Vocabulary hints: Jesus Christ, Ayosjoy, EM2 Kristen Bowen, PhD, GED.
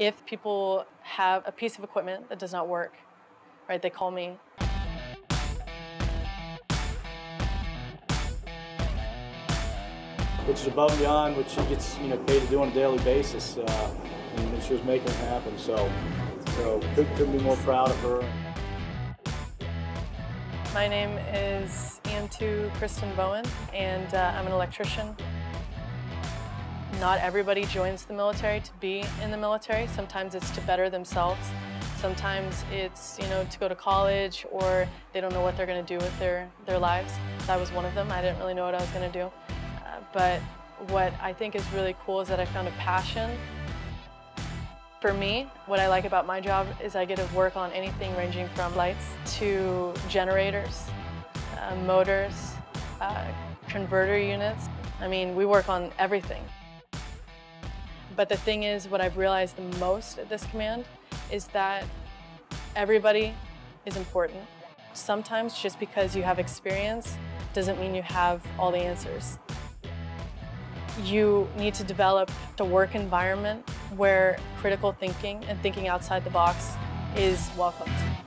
If people have a piece of equipment that does not work, right, they call me. Which is above and beyond what she gets, you know, paid to do on a daily basis, and she was making it happen. So couldn't be more proud of her. My name is EM2 Kristen Bowen, and I'm an electrician. Not everybody joins the military to be in the military. Sometimes it's to better themselves. Sometimes it's, you know, to go to college, or they don't know what they're going to do with their lives. I was one of them. I didn't really know what I was going to do. But what I think is really cool is that I found a passion. For me, what I like about my job is I get to work on anything ranging from lights to generators, motors, converter units. I mean, we work on everything. But the thing is, what I've realized the most at this command is that everybody is important. Sometimes just because you have experience doesn't mean you have all the answers. You need to develop a work environment where critical thinking and thinking outside the box is welcomed.